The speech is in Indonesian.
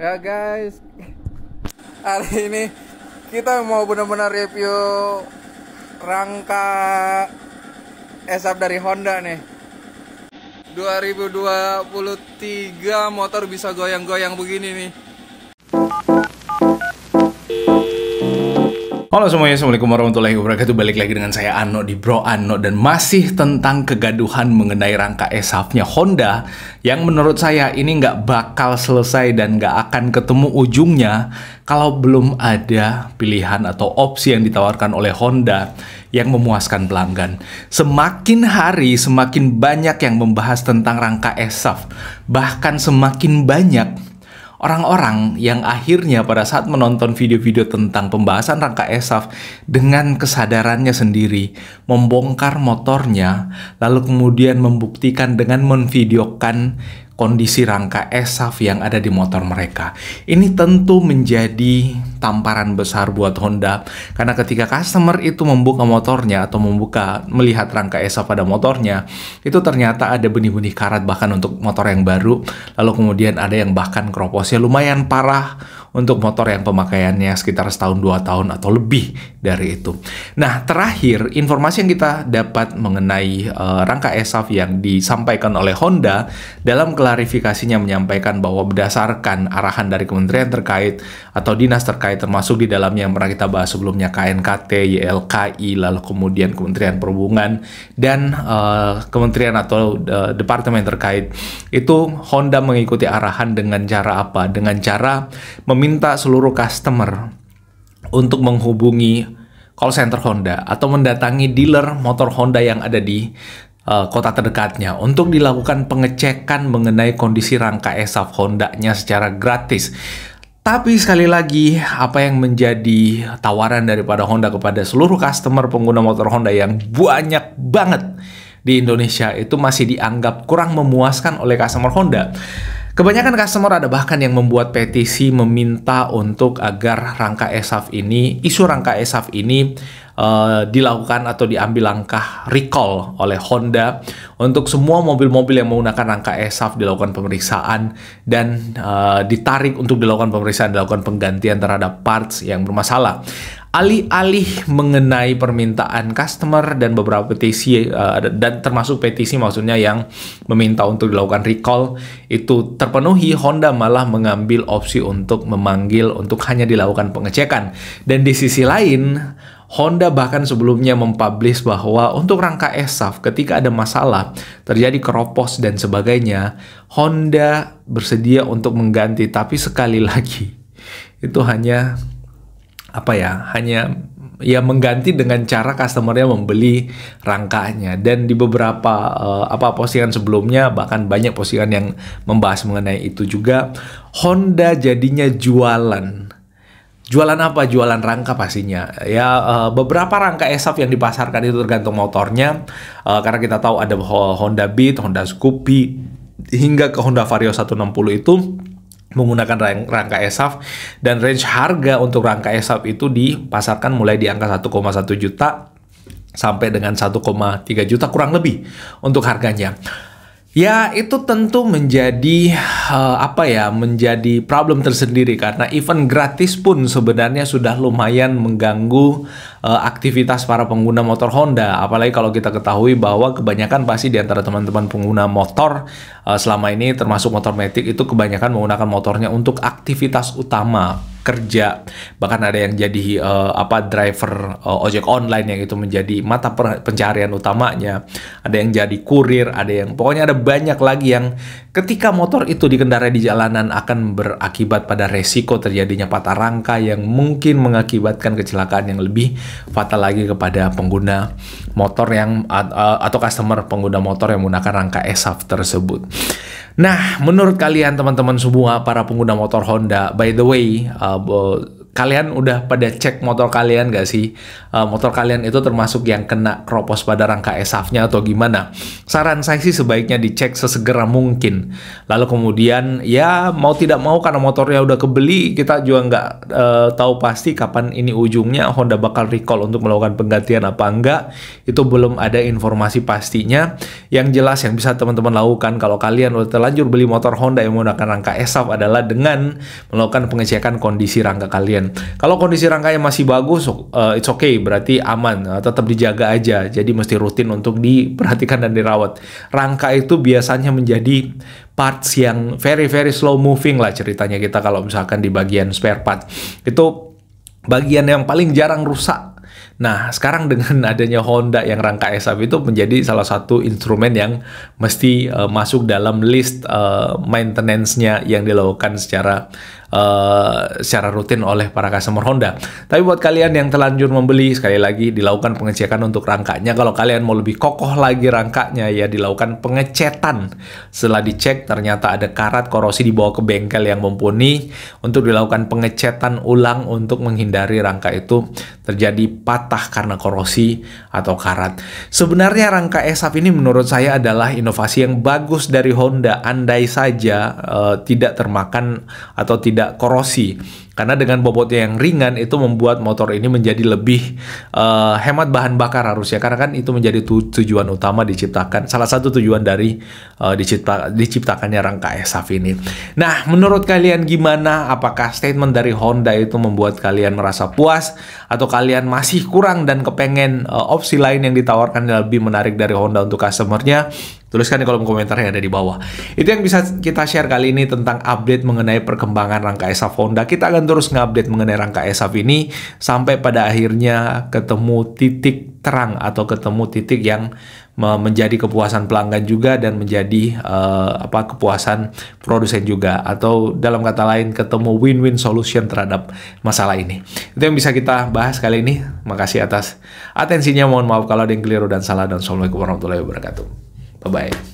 Ya guys, hari ini kita mau benar-benar review rangka eSAF dari Honda nih. 2023 motor bisa goyang-goyang begini nih. Halo semuanya, Assalamualaikum warahmatullahi wabarakatuh. Balik lagi dengan saya Ano di Bro Ano. Dan masih tentang kegaduhan mengenai rangka eSAF-nya Honda, yang menurut saya ini nggak bakal selesai dan nggak akan ketemu ujungnya kalau belum ada pilihan atau opsi yang ditawarkan oleh Honda yang memuaskan pelanggan. Semakin hari semakin banyak yang membahas tentang rangka eSAF. Bahkan semakin banyak orang-orang yang akhirnya pada saat menonton video-video tentang pembahasan rangka eSAF dengan kesadarannya sendiri membongkar motornya, lalu kemudian membuktikan dengan memvideokan kondisi rangka eSAF yang ada di motor mereka. Ini tentu menjadi tamparan besar buat Honda, karena ketika customer itu membuka motornya atau melihat rangka eSAF pada motornya, itu ternyata ada benih-benih karat bahkan untuk motor yang baru, lalu kemudian ada yang bahkan keroposnya lumayan parah untuk motor yang pemakaiannya sekitar setahun 2 tahun atau lebih dari itu. Nah, terakhir informasi yang kita dapat mengenai rangka eSAF yang disampaikan oleh Honda dalam klarifikasinya menyampaikan bahwa berdasarkan arahan dari kementerian terkait atau dinas terkait, termasuk di dalamnya yang pernah kita bahas sebelumnya KNKT, YLKI, lalu kemudian Kementerian Perhubungan dan Kementerian atau Departemen terkait, itu Honda mengikuti arahan dengan cara apa? Dengan cara meminta seluruh customer untuk menghubungi call center Honda atau mendatangi dealer motor Honda yang ada di kota terdekatnya untuk dilakukan pengecekan mengenai kondisi rangka eSAF Honda-nya secara gratis. Tapi sekali lagi, apa yang menjadi tawaran daripada Honda kepada seluruh customer pengguna motor Honda yang banyak banget di Indonesia itu masih dianggap kurang memuaskan oleh customer Honda. Kebanyakan customer ada bahkan yang membuat petisi meminta untuk agar rangka eSAF ini, isu rangka eSAF ini dilakukan atau diambil langkah recall oleh Honda untuk semua mobil-mobil yang menggunakan rangka eSAF dilakukan pemeriksaan dan ditarik untuk dilakukan pemeriksaan, dilakukan penggantian terhadap parts yang bermasalah. Alih-alih mengenai permintaan customer dan beberapa petisi dan termasuk petisi maksudnya yang meminta untuk dilakukan recall itu terpenuhi, Honda malah mengambil opsi untuk memanggil untuk hanya dilakukan pengecekan. Dan di sisi lain, Honda bahkan sebelumnya mempublish bahwa untuk rangka eSAF ketika ada masalah, terjadi keropos dan sebagainya, Honda bersedia untuk mengganti. Tapi sekali lagi, itu hanya mengganti dengan cara customernya membeli rangkanya. Dan di beberapa postingan sebelumnya, bahkan banyak postingan yang membahas mengenai itu juga, Honda jadinya jualan apa? Jualan rangka pastinya. Ya, beberapa rangka eSAF yang dipasarkan itu tergantung motornya, karena kita tahu ada Honda Beat, Honda Scoopy, hingga ke Honda Vario 160 itu menggunakan rangka eSAF, dan range harga untuk rangka eSAF itu dipasarkan mulai di angka 1,1 juta sampai dengan 1,3 juta kurang lebih untuk harganya. Ya, itu tentu menjadi menjadi problem tersendiri, karena event gratis pun sebenarnya sudah lumayan mengganggu aktivitas para pengguna motor Honda. Apalagi kalau kita ketahui bahwa kebanyakan pasti di antara teman-teman pengguna motor selama ini termasuk motor matic itu kebanyakan menggunakan motornya untuk aktivitas utama, kerja, bahkan ada yang jadi driver ojek online yang itu menjadi mata pencarian utamanya, ada yang jadi kurir, ada yang pokoknya ada banyak lagi yang ketika motor itu dikendarai di jalanan akan berakibat pada resiko terjadinya patah rangka yang mungkin mengakibatkan kecelakaan yang lebih fatal lagi kepada pengguna motor yang atau customer pengguna motor yang menggunakan rangka eSAF tersebut. Nah, menurut kalian teman-teman semua para pengguna motor Honda, by the way, Kalian udah pada cek motor kalian gak sih? Motor kalian itu termasuk yang kena keropos pada rangka eSAF-nya atau gimana? Saran saya sih sebaiknya dicek sesegera mungkin. Lalu kemudian ya mau tidak mau karena motornya udah kebeli, kita juga nggak tahu pasti kapan ini ujungnya Honda bakal recall untuk melakukan penggantian apa enggak. Itu belum ada informasi pastinya. Yang jelas yang bisa teman-teman lakukan kalau kalian udah terlanjur beli motor Honda yang menggunakan rangka eSAF adalah dengan melakukan pengecekan kondisi rangka kalian. Kalau kondisi rangkanya masih bagus, it's okay, berarti aman, tetap dijaga aja. Jadi mesti rutin untuk diperhatikan dan dirawat. Rangka itu biasanya menjadi parts yang very slow moving lah ceritanya kita kalau misalkan di bagian spare part. Itu bagian yang paling jarang rusak. Nah, sekarang dengan adanya Honda yang rangka eSAF itu menjadi salah satu instrumen yang mesti masuk dalam list maintenance-nya yang dilakukan secara rutin oleh para customer Honda. Tapi buat kalian yang terlanjur membeli, sekali lagi dilakukan pengecekan untuk rangkanya. Kalau kalian mau lebih kokoh lagi rangkanya, ya dilakukan pengecetan. Setelah dicek ternyata ada karat korosi dibawa ke bengkel yang mumpuni untuk dilakukan pengecetan ulang untuk menghindari rangka itu terjadi patah karena korosi atau karat. Sebenarnya rangka eSAF ini menurut saya adalah inovasi yang bagus dari Honda, andai saja tidak termakan atau tidak korosi. Karena dengan bobotnya yang ringan itu membuat motor ini menjadi lebih hemat bahan bakar harusnya. Karena kan itu menjadi tujuan utama diciptakan. Salah satu tujuan dari diciptakannya rangka eSAF ini. Nah, menurut kalian gimana? Apakah statement dari Honda itu membuat kalian merasa puas? Atau kalian masih kurang dan kepengen opsi lain yang ditawarkan yang lebih menarik dari Honda untuk customernya? Tuliskan di kolom komentar yang ada di bawah. Itu yang bisa kita share kali ini tentang update mengenai perkembangan rangka eSAF Honda. Kita akan terus nge-update mengenai rangka eSAF ini sampai pada akhirnya ketemu titik terang atau ketemu titik yang menjadi kepuasan pelanggan juga dan menjadi kepuasan produsen juga, atau dalam kata lain ketemu win-win solution terhadap masalah ini. Itu yang bisa kita bahas kali ini. Makasih atas atensinya, mohon maaf kalau ada yang keliru dan salah, dan Assalamualaikum warahmatullahi wabarakatuh. Bye-bye.